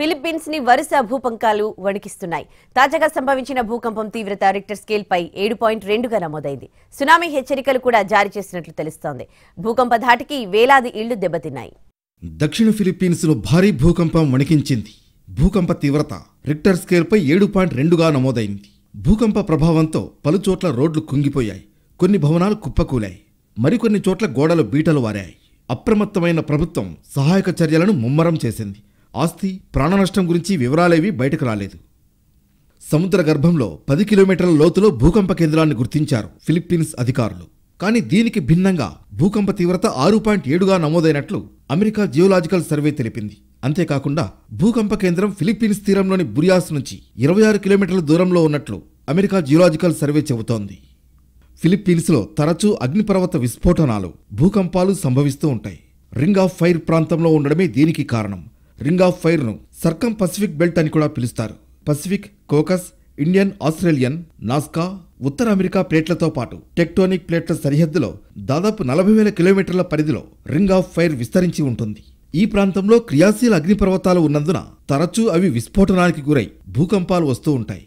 Philippines ని వరుస భూకంపాలు వణికిస్తున్నాయి. తాజాగా సంభవించిన భూకంపం తీవ్రత రిక్టర్ స్కేల్ పై 7.2గా నమోదైంది. సునామీ హెచ్చరికలు కూడా జారీ చేసినట్లు తెలుస్తోంది. భూకంప ధాటికి వేలాది ఇళ్లు దెబ్బతిన్నాయి. దక్షిణ ఫిలిప్పీన్స్ లో భారీ భూకంపం వణికించింది. భూకంప తీవ్రత రిక్టర్ స్కేల్ పై 7.2గా నమోదైంది. భూకంప ప్రభావంతో పలుచోట్ల రోడ్లు కుంగిపోయాయి, కొన్ని భవనాలు కుప్పకూలాయి, మరికొన్ని చోట్ల గోడలు బీటలు వారాయి. అప్రమత్తమైన ప్రభుత్వం సహాయక చర్యలను ముమ్మరం చేసింది. ఆస్తి, ప్రాణ నష్టం గురించి వివరాలేవి బయటకు రాలేదు. సముద్ర గర్భంలో 10 కిలోమీటర్ల లోతులో భూకంప కేంద్రాన్ని గుర్తించారు ఫిలిప్పీన్స్ అధికారులు. కానీ దీనికి భిన్నంగా భూకంప తీవ్రత 6.7గా నమోదైనట్లు అమెరికా జియోలాజికల్ సర్వే తెలిపింది. అంతేకాకుండా భూకంప కేంద్రం ఫిలిప్పీన్స్ తీరంలోని బురియాస్ నుంచి 26 కిలోమీటర్ల దూరంలో ఉన్నట్లు అమెరికా జియోలాజికల్ సర్వే చెబుతోంది. ఫిలిప్పీన్స్లో తరచూ అగ్నిపర్వత విస్ఫోటనాలు, భూకంపాలు సంభవిస్తూ ఉంటాయి. రింగ్ ఆఫ్ ఫైర్ ప్రాంతంలో ఉండడమే దీనికి కారణం. రింగ్ ఆఫ్ ఫైర్ను సర్కం పసిఫిక్ బెల్ట్ అని కూడా పిలుస్తారు. Pacific, Cocos, Indian, Australian, Nazca, ఉత్తర అమెరికా ప్లేట్లతో పాటు టెక్టోనిక్ ప్లేట్ల సరిహద్దులో దాదాపు 40,000 కిలోమీటర్ల పరిధిలో రింగ్ ఆఫ్ ఫైర్ విస్తరించి ఉంటుంది. ఈ ప్రాంతంలో క్రియాశీల అగ్నిపర్వతాలు ఉన్నందున తరచూ అవి విస్ఫోటనానికి గురై భూకంపాలు వస్తూ ఉంటాయి.